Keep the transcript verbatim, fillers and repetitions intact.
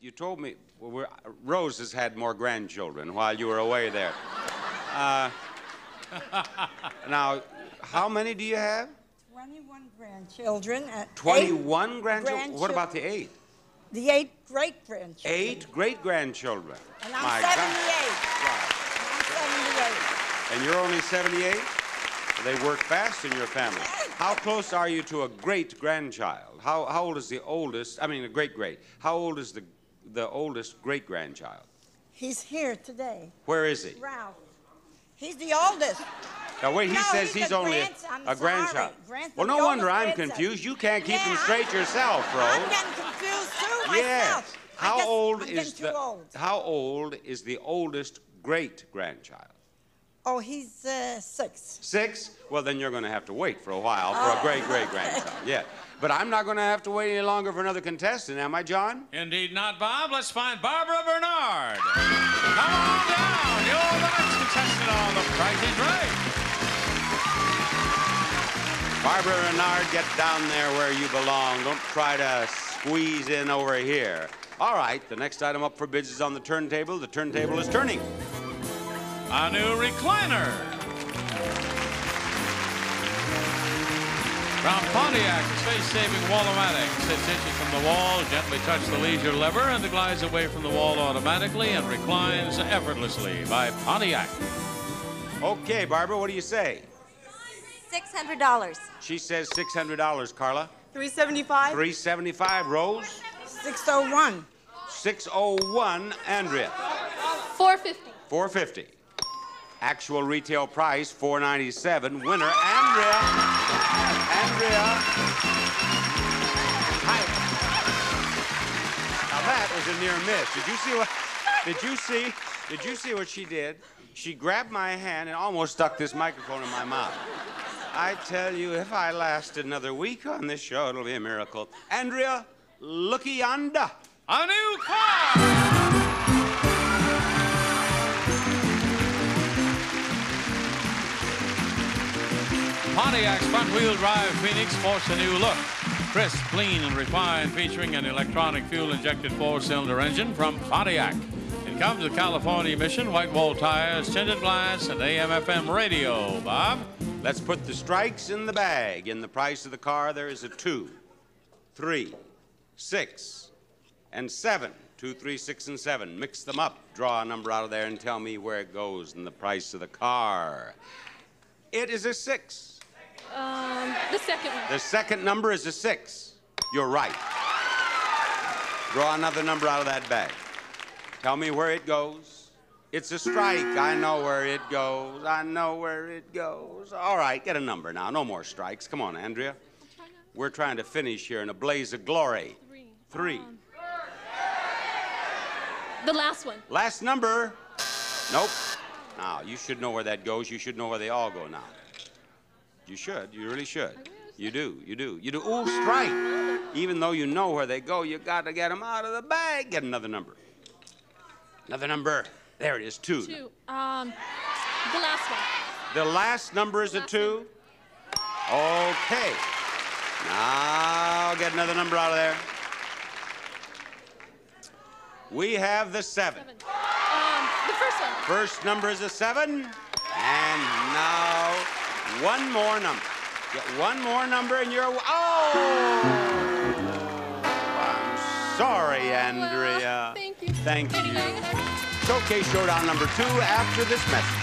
you told me well, we're, Rose has had more grandchildren while you were away there. Uh, now, how many do you have? Twenty-one grandchildren. Twenty-one grandchildren. What about the eight? The eight great-grandchildren. Eight great-grandchildren. And I'm My seventy-eight. Wow. And I'm seventy-eight. And you're only seventy-eight. They work fast in your family. How close are you to a great-grandchild? How, how old is the oldest? I mean, a great-great. How old is the the oldest great-grandchild? He's here today. Where is he? Ralph. He's the oldest. Now wait, he no, says he's, he's only grandson. a, a grandchild. Grandson. Well, no wonder I'm grandson. confused. You can't keep yeah, them straight I'm, yourself, Rose. I'm getting confused too yes. myself. How guess, old I'm is the? Old. How old is the oldest great-grandchild? Oh, he's uh, six. Six? Well, then you're going to have to wait for a while for oh. a great-great-grandchild. Yeah. But I'm not going to have to wait any longer for another contestant, am I, John? Indeed not, Bob. Let's find Barbara Bernard. Come on down. You're the next contestant on The Price Is Right. Barbara Bernard, get down there where you belong. Don't try to squeeze in over here. All right. The next item up for bids is on the turntable. The turntable is turning. A new recliner from Pontiac, space-saving Wall-O-Matic. Sits inches from the wall, gently touch the leisure lever, and it glides away from the wall automatically and reclines effortlessly by Pontiac. Okay, Barbara, what do you say? six hundred dollars. She says six hundred dollars, Carla. three seventy-five. three seventy-five, Rose. six oh one. six oh one, Andrea. four fifty. four fifty. Actual retail price four ninety-seven. Winner Andrea. Andrea. Hi. Now that was a near miss. Did you see what? Did you see? Did you see what she did? She grabbed my hand and almost stuck this microphone in my mouth. I tell you, if I last another week on this show, it'll be a miracle. Andrea, looky yonder. A new car. Pontiac's front-wheel drive Phoenix sports a new look. Crisp, clean, and refined, featuring an electronic fuel-injected four-cylinder engine from Pontiac. It comes with California emission, white wall tires, tinted glass, and A M F M radio. Bob? Let's put the strikes in the bag. In the price of the car, there is a two, three, six, and seven. Two, three, six, and seven. Mix them up. Draw a number out of there and tell me where it goes in the price of the car. It is a six. Um, the second one. The second number is a six. You're right. Draw another number out of that bag. Tell me where it goes. It's a strike. I know where it goes. I know where it goes. All right, get a number now. No more strikes. Come on, Andrea. Trying to... We're trying to finish here in a blaze of glory. Three. Three. Um, the last one. Last number. Nope. Now, you should know where that goes. You should know where they all go now. You should. You really should. You do. You do. You do. Ooh, strike. Even though you know where they go, you got to get them out of the bag. Get another number. Another number. There it is, two. Two. Um, the last one. The last number is a two? One. Okay. Now, get another number out of there. We have the seven. Seven. Um, the first one. First number is a seven. And now... One more number. Get one more number and you're... Oh! I'm sorry, Andrea. Well, thank you. Thank you. It's okay, showdown number two after this message.